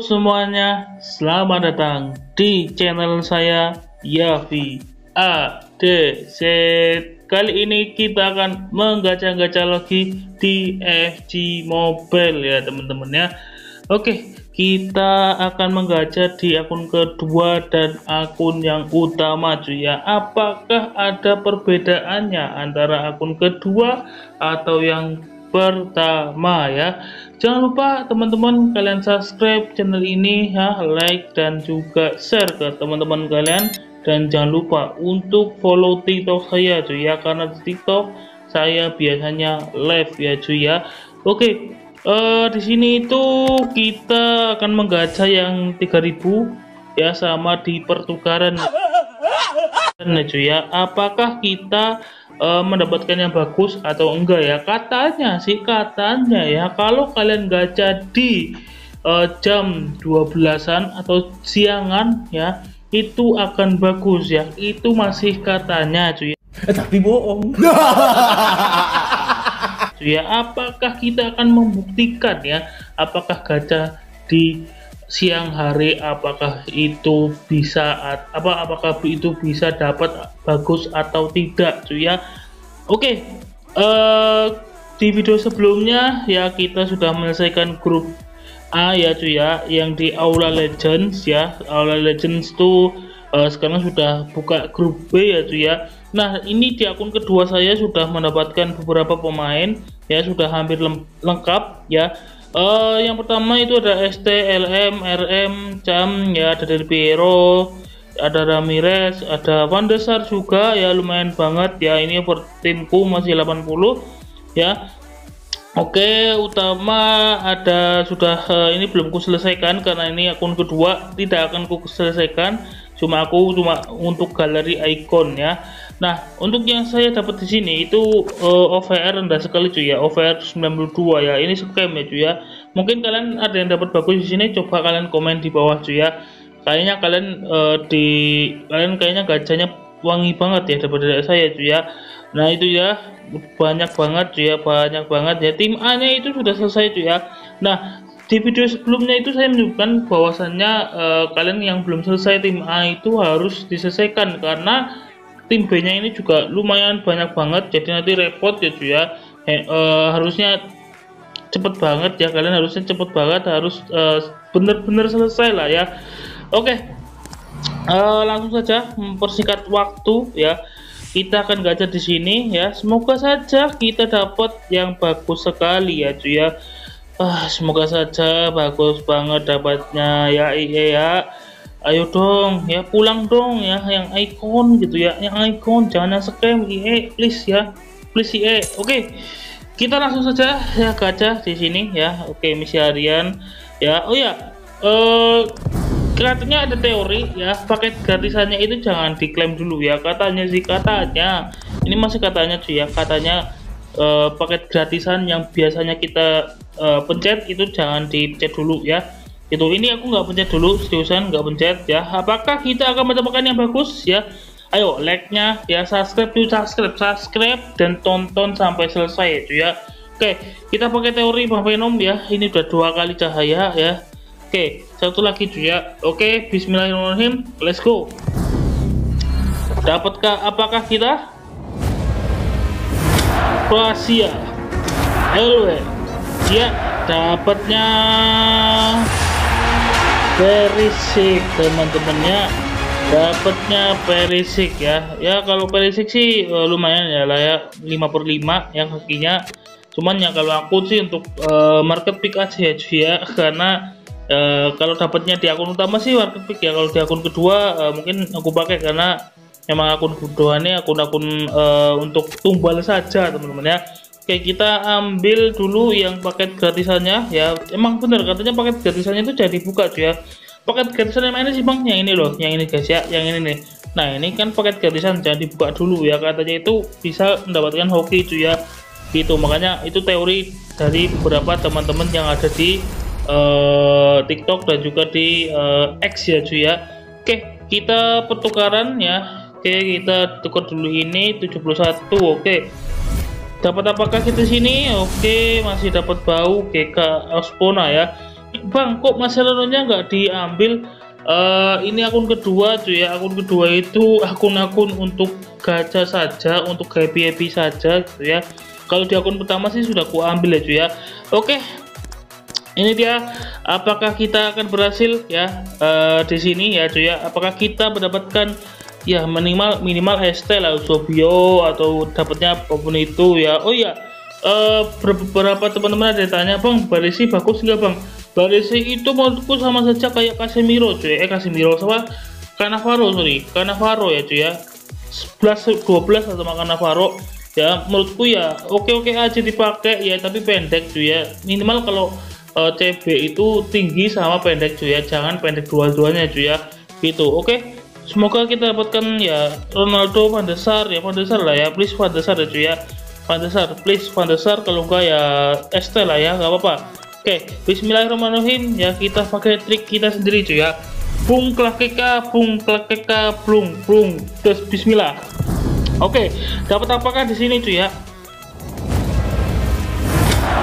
semuanya, selamat datang di channel saya Yafi Adz. Kali ini kita akan menggacha-gacha lagi di FC Mobile ya teman-teman ya. Oke, kita akan menggacha di akun kedua dan akun yang utama cuy ya. Apakah ada perbedaannya antara akun kedua atau yang pertama ya? Jangan lupa teman-teman kalian subscribe channel ini ya, like dan juga share ke teman-teman kalian, dan jangan lupa untuk follow TikTok saya cuy ya, karena di TikTok saya biasanya live ya cuy ya. Oke, di sini itu kita akan menggacha yang 3000 ya sama di pertukaran ya cuy ya. Apakah kita mendapatkan yang bagus atau enggak ya? Katanya sih, katanya ya kalau kalian gacha di jam 12-an atau siangan ya itu akan bagus ya, itu masih katanya cuy tapi bohong cuy ya. Apakah kita akan membuktikan ya apakah gacha di siang hari apakah itu bisa apakah itu bisa dapat bagus atau tidak cuy ya. Oke, di video sebelumnya ya kita sudah menyelesaikan grup A ya cuy ya, yang di Aula Legends ya. Aula Legends tuh sekarang sudah buka grup B ya cuy ya. Nah, ini di akun kedua saya sudah mendapatkan beberapa pemain ya, sudah hampir lengkap ya. Yang pertama itu ada STLM RM Cam ya, ada dari Piero, ada Ramirez, ada Van de Sar juga ya, lumayan banget ya. Ini per timku masih 80 ya. Oke, utama ada sudah ini belum ku selesaikan karena ini akun kedua, tidak akan ku selesaikan, cuma untuk galeri icon ya. Nah, untuk yang saya dapat di sini itu OVR rendah sekali cuy ya, OVR 92 ya. Ini scam ya cuy ya. Mungkin kalian ada yang dapat bagus di sini, coba kalian komen di bawah cuy ya. Kayaknya kalian kayaknya gacanya wangi banget ya daripada saya cuy ya. Nah, itu ya banyak banget cuy ya, banyak banget ya. Tim A-nya itu sudah selesai cuy ya. Nah, di video sebelumnya itu saya menunjukkan bahwasannya kalian yang belum selesai tim A itu harus diselesaikan karena tim B nya ini juga lumayan banyak banget, jadi nanti repot ya cuy ya. Harusnya cepet banget ya, kalian harusnya cepet banget, harus bener-bener selesai lah ya. Oke, langsung saja mempersingkat waktu ya, kita akan gacha di sini ya. Semoga saja kita dapat yang bagus sekali ya cuy ya. Semoga saja bagus banget dapatnya ya. Iya, ayo dong ya, pulang dong ya, yang icon gitu ya, yang icon, jangan yang scam IE please ya, please IE. Oke, kita langsung saja ya gacha di sini ya. Oke, misi harian ya. Oh ya, kelihatannya ada teori ya, paket gratisannya itu jangan diklaim dulu ya, katanya sih, katanya ini masih katanya cuy ya. Katanya paket gratisan yang biasanya kita pencet itu jangan dipencet dulu ya. Itu ini aku nggak pencet dulu, seriusan nggak pencet ya. Apakah kita akan mendapatkan yang bagus ya? Ayo like-nya ya, subscribe dulu, subscribe dan tonton sampai selesai ya. Oke, kita pakai teori Bang Venom ya. Ini udah dua kali cahaya ya. Oke, satu lagi ya. Oke, bismillahirrahmanirrahim, let's go. Dapatkah, apakah kita Kroasia? Elwe ya, dapatnya Perisik teman-temannya, dapatnya Perisik ya. Ya kalau Perisik sih lumayan ya lah ya, 5/5 yang kakinya. Cuman ya kalau aku sih untuk market pick aja ya cuy ya, karena kalau dapatnya di akun utama sih market pick ya. Kalau di akun kedua mungkin aku pakai karena memang akun keduanya akun-akun untuk tumbal saja teman-teman ya. Oke, kita ambil dulu yang paket gratisannya ya. Emang bener katanya paket gratisannya itu jadi buka cuy ya. Paket gratisan yang mana sih Bang? Yang ini loh, yang ini guys ya, yang ini nih. Nah, ini kan paket gratisan jadi buka dulu ya, katanya itu bisa mendapatkan hoki cuy ya. Gitu, makanya itu teori dari beberapa teman-teman yang ada di TikTok dan juga di X ya cuy ya. Oke, kita pertukaran ya. Oke, kita tukar dulu ini 71. Oke, dapat apakah kita sini? Oke, masih dapat bau GK Ospona ya. Bang, kok Mascherano-nya nggak diambil? Ini akun kedua cuy ya, akun kedua itu akun-akun untuk gacha saja, untuk happy-happy saja gitu ya. Kalau di akun pertama sih sudah ku ambil ya cuy ya. Oke, ini dia, apakah kita akan berhasil ya di sini ya cuy ya, apakah kita mendapatkan ya minimal Estella Usopio atau dapatnya apapun itu ya. Oh ya, beberapa teman-teman ada yang tanya, Bang, Baresi bagus nggak Bang? Baresi itu menurutku sama saja kayak Casemiro cuy, Casemiro sama Cannavaro, sorry, Cannavaro ya cuy ya, 11-12 sama Cannavaro ya, menurutku ya oke-oke aja dipakai ya, tapi pendek cuy ya, minimal kalau CB itu tinggi sama pendek cuy ya, jangan pendek dua-duanya cuy ya, gitu. Oke, semoga kita dapatkan ya Ronaldo, Van de Sar ya, Van de Sar lah ya, please Van de Sar ya cuy ya, Van de Sar, please Van de Sar, kalau enggak ya Estella ya, nggak apa-apa. Oke, bismillahirrahmanirrahim ya, kita pakai trik kita sendiri cuy ya. Bung klakeka, bung klakeka, blung blung, terus bismillah. Oke, dapat apakah di sini cuy ya?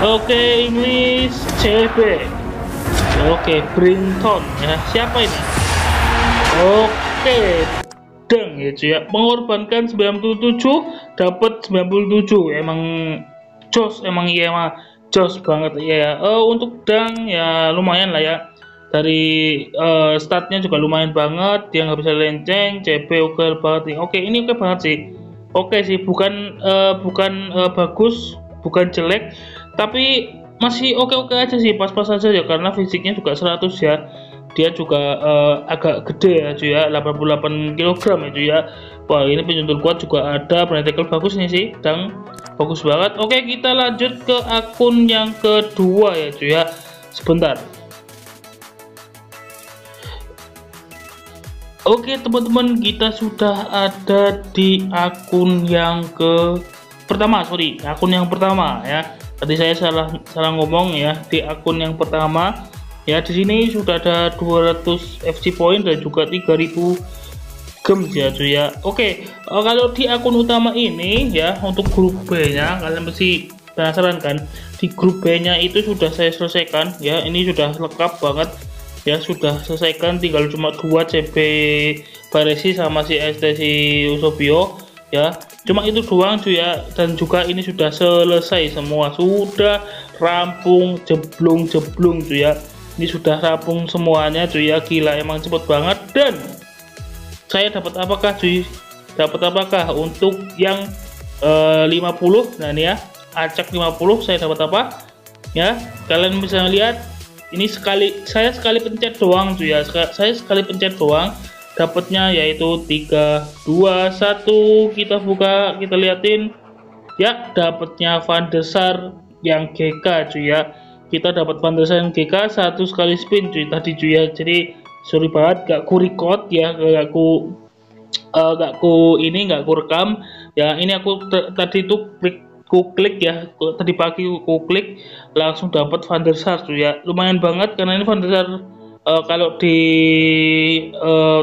Oke, English CB. Oke, Brinton ya. Siapa ini? Oke, deng ya cuy ya. Mengorbankan 97, dapat 97. Emang jos, emang iya mah. Jos banget ya, untuk dang ya lumayan lah ya, dari statnya juga lumayan banget, dia nggak bisa lenceng, CB oke banget nih. Oke, ini oke banget sih, oke sih, bukan bagus, bukan jelek, tapi masih oke-oke aja sih, pas-pas aja ya, karena fisiknya juga 100 ya, dia juga agak gede ya cuy ya, 88 kg ya cuy ya. Wah, ini penyuntun kuat juga ada, penetakel bagus nih sih, dang bagus banget. Oke, kita lanjut ke akun yang kedua ya cuy ya, sebentar. Oke teman-teman, kita sudah ada di akun yang pertama, sorry, akun yang pertama ya, tadi saya salah ngomong ya, di akun yang pertama ya, di sini sudah ada 200 FC point dan juga 3000 gems ya cuy ya. Oke, kalau di akun utama ini ya, untuk grup B nya kalian pasti penasaran kan, di grup B nya itu sudah saya selesaikan ya, ini sudah lengkap banget ya, sudah selesaikan, tinggal cuma 2 CB Baresi sama si Estesi Usopio ya, cuma itu doang cuy ya, dan juga ini sudah selesai semua, sudah rampung jeblung cuy ya, ini sudah rampung semuanya cuy ya, gila emang cepet banget. Dan saya dapat apakah cuy, dapat apakah untuk yang 50, nah ini ya, acak 50 saya dapat apa ya, kalian bisa lihat ini saya sekali pencet doang cuy ya, saya sekali pencet doang dapatnya, yaitu 3, 2, 1, kita buka, kita liatin ya, dapatnya Van de Sar yang GK cuy ya, kita dapat Van de Sar yang GK 1 kali spin cuy tadi cuy ya, jadi sorry banget gak ku record ya, gak ku rekam ya, ini aku tadi itu ku klik ya, tadi pagi ku klik langsung dapat Van de Sar tuh ya, lumayan banget, karena ini Van de Sar kalau di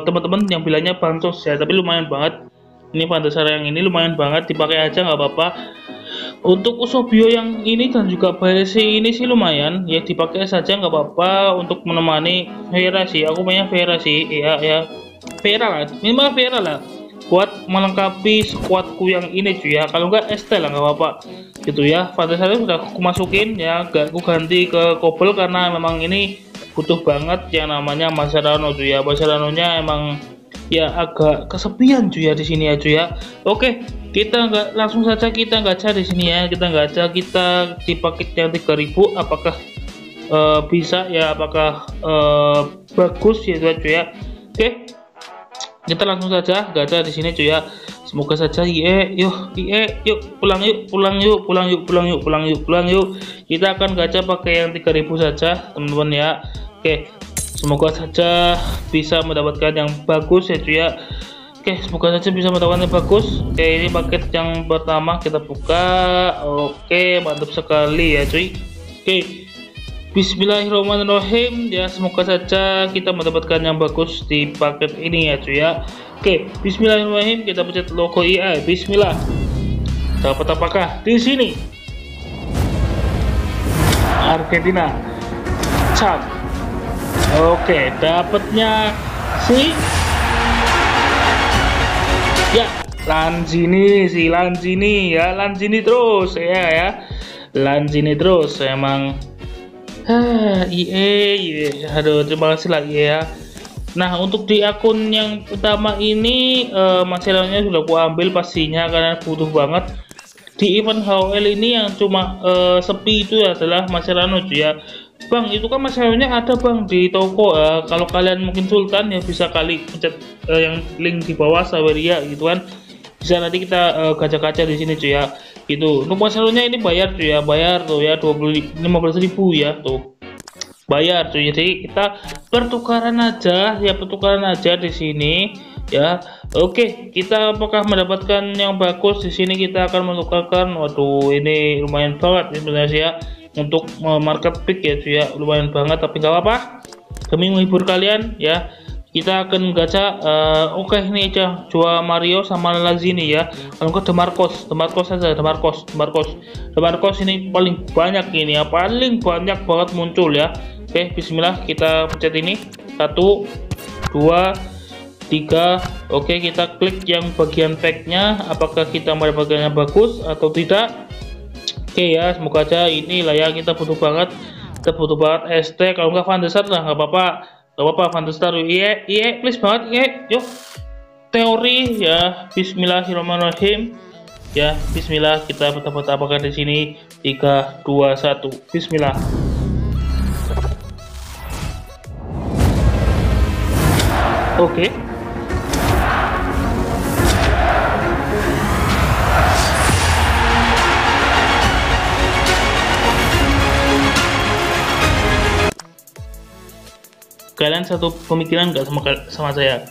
teman-teman yang bilangnya bansos ya, tapi lumayan banget ini Van de Sar yang ini, lumayan banget, dipakai aja nggak apa-apa. Untuk Usopio yang ini dan juga Baresi ini sih lumayan ya, dipakai saja nggak apa-apa untuk menemani Vera sih, aku punya Vera sih ya, ya Vera lah, minimal Vera lah buat melengkapi squadku yang ini cuy ya, kalau nggak Estella nggak apa-apa gitu ya. Van de Sar sudah aku masukin ya, nggak aku ganti ke Kobel karena memang ini butuh banget yang namanya Mascherano cuy ya, Mascherano-nya emang ya agak kesepian cuy ya di sini ya cuy ya. Oke, kita nggak langsung saja kita gacha di sini ya, kita gacha, kita di paket yang 3000 apakah bisa ya, apakah bagus ya cuy ya. Oke, kita langsung saja gacha di sini cuy ya, semoga saja yuk pulang yuk, kita akan gacha pakai yang 3000 saja teman-teman ya. Oke, semoga saja bisa mendapatkan yang bagus ya cuy ya. Oke, semoga saja bisa mendapatkan yang bagus. Oke, ini paket yang pertama kita buka. Oke, mantap sekali ya cuy. Oke, bismillahirrahmanirrahim ya, semoga saja kita mendapatkan yang bagus di paket ini ya cuy ya. Oke, bismillahirrahmanirrahim, kita pencet logo IA, bismillah, dapat apakah di sini? Argentina, Cam Oke, dapatnya si ya Lanzini ya, Lanzini terus ya Lanzini terus emang. Aduh, terima kasih lagi ya. Nah, untuk di akun yang pertama ini Mascherano-nya sudah aku ambil pastinya karena butuh banget. Di event HOL ini yang cuma sepi itu adalah Mascherano ya. Bang, itu kan Mascherano-nya ada bang di toko. Kalau kalian mungkin Sultan ya bisa kali pencet yang link di bawah Saweria gitu kan. Bisa nanti kita kaca-kaca di sini cuy ya. Gitu. Untuk Mascherano-nya ini bayar cuy ya, bayar tuh ya 15.000 ya tuh. Bayar cuy. Jadi kita pertukaran aja ya, pertukaran aja di sini ya. Oke, kita apakah mendapatkan yang bagus di sini kita akan menukarkan. Waduh, ini lumayan banget sebenarnya ya. Untuk market pick ya cuy ya, lumayan banget, tapi gak apa-apa demi menghibur kalian ya. Kita akan gacha. Oke, ini aja jual Mario sama Lanzini ya. Kalau enggak DeMarcos ini paling banyak ini ya, paling banyak banget muncul ya. Oke, bismillah kita pencet ini 1 2 3. Oke, kita klik yang bagian packnya, apakah kita mendapatkannya bagus atau tidak. Oke ya, semoga aja ini lah ya, kita butuh banget, ST kalau nggak Van de Sar lah, nggak apa-apa, Van de Sar, iya please banget, iya yuk teori ya. Bismillahirrahmanirrahim ya, bismillah kita betapa apakah di sini 3 2 1, bismillah. Oke. Kalian satu pemikiran nggak sama saya?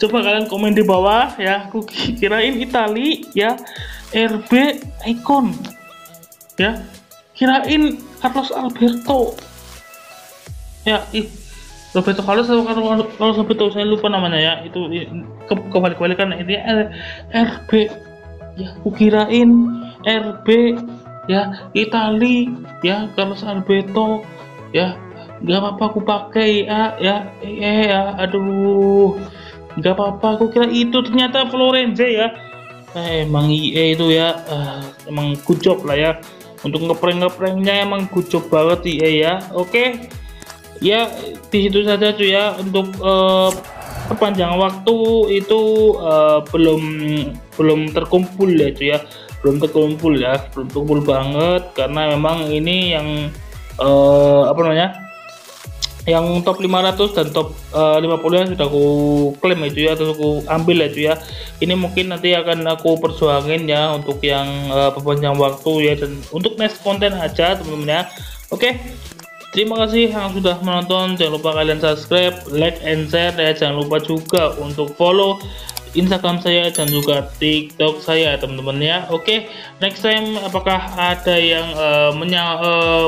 Coba kalian komen di bawah ya. Aku kirain Itali ya, RB Icon ya, kirain Carlos Alberto ya, Roberto Carlos atau Carlos Alberto, saya lupa namanya ya, itu kebalik-balikan ini RB ya, aku kirain RB ya, Itali ya, Carlos Alberto ya, nggak apa-apa aku pakai ya, aduh nggak apa-apa, aku kira itu ternyata Florence ya. Emang IE itu ya, emang good job lah ya, untuk ngeprank-ngepranknya emang good job banget IE ya. Oke ya, disitu saja cuy ya. Untuk perpanjang waktu itu belum terkumpul ya cuy ya, belum terkumpul banget, karena memang ini yang yang top 500 dan top 50 yang sudah aku klaim itu ya, terus aku ambil itu ya. Ini mungkin nanti akan aku perjuangin ya untuk yang perpanjang waktu ya, dan untuk next konten aja teman-teman ya. Oke, terima kasih yang sudah menonton, jangan lupa kalian subscribe, like and share ya, jangan lupa juga untuk follow Instagram saya dan juga TikTok saya teman-teman ya. Oke, next time apakah ada yang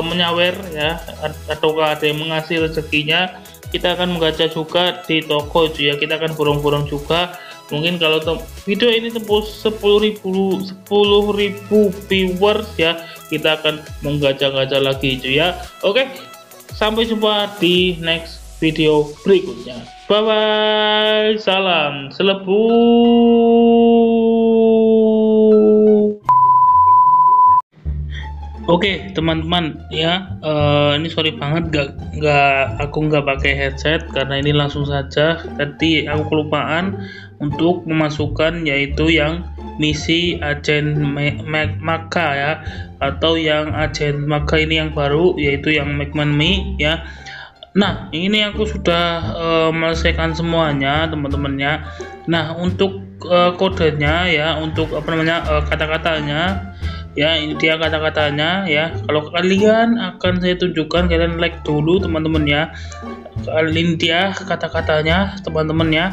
menyawer ya, ataukah ada yang mengasih rezekinya, kita akan menggacha juga di toko ya, kita akan borong-borong juga. Mungkin kalau video ini tembus 10.000 viewers ya, kita akan menggacha-gacha lagi ya. Oke, sampai jumpa di next video berikutnya. Bye bye, salam selebu. Oke teman-teman ya, ini sorry banget aku nggak pakai headset karena ini langsung saja. Tadi aku kelupaan untuk memasukkan yaitu yang misi agen Maka ya, atau yang agen Maka ini yang baru yaitu yang Make Money ya. Nah, ini aku sudah menyelesaikan semuanya teman-temannya. Nah, untuk kodenya ya, untuk kata-katanya ya, ini dia kata-katanya ya. Kalau kalian akan saya tunjukkan, kalian like dulu teman-temannya. Ini dia kata-katanya teman-temannya.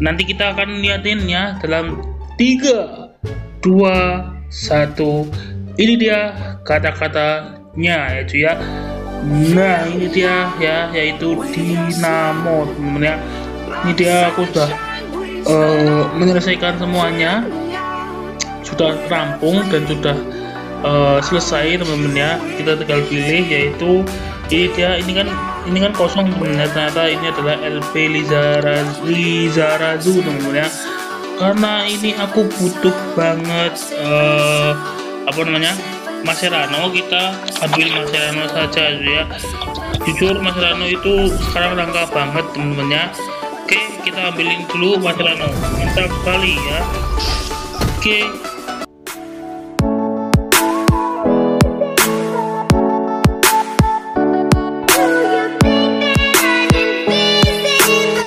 Nanti kita akan liatin ya dalam 3 2 1. Ini dia kata-katanya ya cuy ya. Nah, ini dia ya, yaitu dinamo temen ya. Ini dia aku sudah menyelesaikan semuanya, sudah rampung dan sudah selesai teman-teman ya. Kita tinggal pilih yaitu ini kan kosong teman-teman. Ternyata ini adalah LP Lizarazu teman-teman ya. Karena ini aku butuh banget apa namanya, Mascherano, kita ambil Mascherano saja ya. Jujur Mascherano itu sekarang langka banget teman-teman ya. Oke, kita ambilin dulu Mascherano, mantap sekali ya. Oke.